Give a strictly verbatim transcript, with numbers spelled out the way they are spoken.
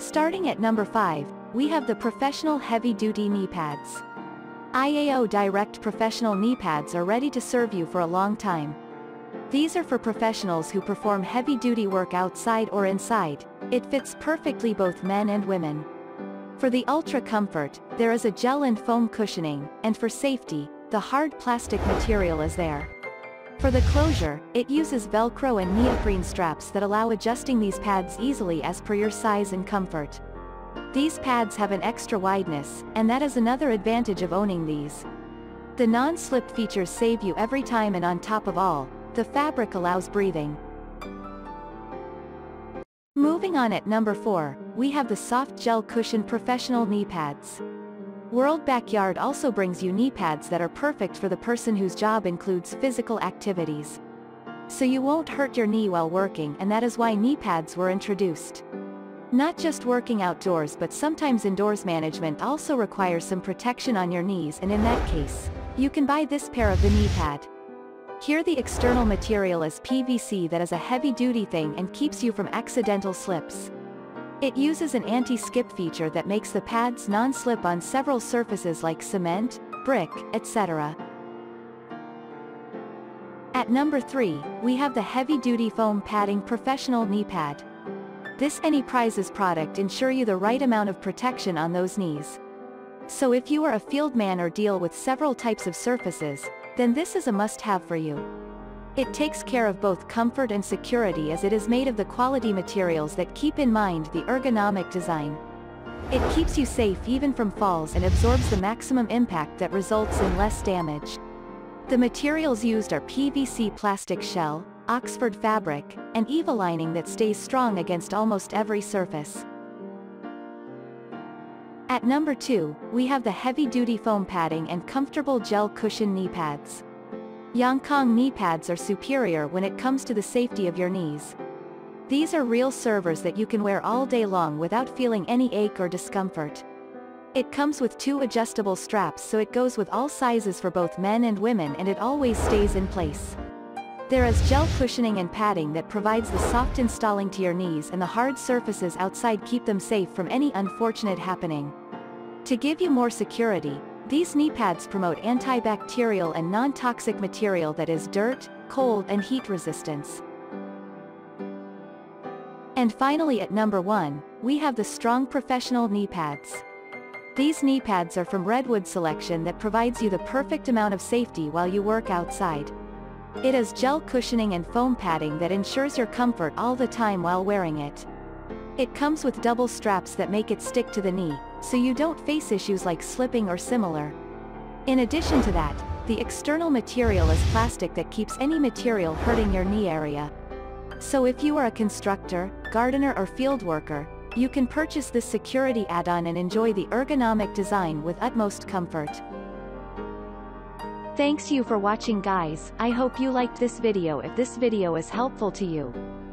Starting at number five, we have the Professional Heavy Duty Knee Pads. I A O Direct professional knee pads are ready to serve you for a long time. These are for professionals who perform heavy-duty work outside or inside. It fits perfectly both men and women. For the ultra comfort, there is a gel and foam cushioning, and for safety, the hard plastic material is there. For the closure, it uses Velcro and neoprene straps that allow adjusting these pads easily as per your size and comfort. These pads have an extra wideness, and that is another advantage of owning these. The non-slip features save you every time, and on top of all, the fabric allows breathing. Moving on at number four, we have the Soft Gel Cushion Professional Knee Pads. World Backyard also brings you knee pads that are perfect for the person whose job includes physical activities. So you won't hurt your knee while working, and that is why knee pads were introduced. Not just working outdoors, but sometimes indoors management also requires some protection on your knees, and in that case, you can buy this pair of the knee pad. Here the external material is P V C that is a heavy-duty thing and keeps you from accidental slips. It uses an anti-skip feature that makes the pads non-slip on several surfaces like cement, brick, et cetera. At number three, we have the Heavy-Duty Foam Padding Professional Knee Pad. This AnyPrizes product ensures you the right amount of protection on those knees. So if you are a field man or deal with several types of surfaces, then this is a must-have for you. It takes care of both comfort and security, as it is made of the quality materials that keep in mind the ergonomic design. It keeps you safe even from falls and absorbs the maximum impact that results in less damage. The materials used are P V C plastic shell, Oxford fabric, and EVA lining that stays strong against almost every surface. At number two, we have the heavy-duty foam padding and comfortable gel cushion knee pads. Yangkang knee pads are superior when it comes to the safety of your knees. These are real servers that you can wear all day long without feeling any ache or discomfort. It comes with two adjustable straps, so it goes with all sizes for both men and women, and it always stays in place. There is gel cushioning and padding that provides the soft installing to your knees, and the hard surfaces outside keep them safe from any unfortunate happening. To give you more security, these knee pads promote antibacterial and non-toxic material that is dirt, cold and heat resistance. And finally at number one, we have the Strong Professional Knee Pads. These knee pads are from Redwood Selection that provides you the perfect amount of safety while you work outside. It has gel cushioning and foam padding that ensures your comfort all the time while wearing it. It comes with double straps that make it stick to the knee, so you don't face issues like slipping or similar. In addition to that, the external material is plastic that keeps any material hurting your knee area. So if you are a constructor, gardener or field worker, you can purchase this security add-on and enjoy the ergonomic design with utmost comfort. Thanks you for watching guys, I hope you liked this video. If this video is helpful to you,